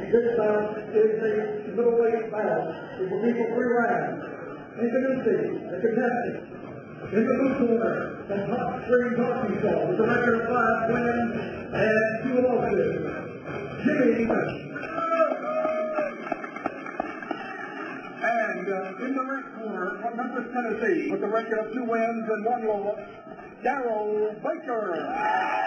And he did sign the middleweight battle. It will be for 3 rounds. In the new city, a contestant in the blue corner, the top 3 Arkansas, with a record of 5 wins and 2 losses. Jimmy Lynch. And in the red corner, from Memphis, Tennessee, with a record of 2 wins and 1 loss, Darryl Baker.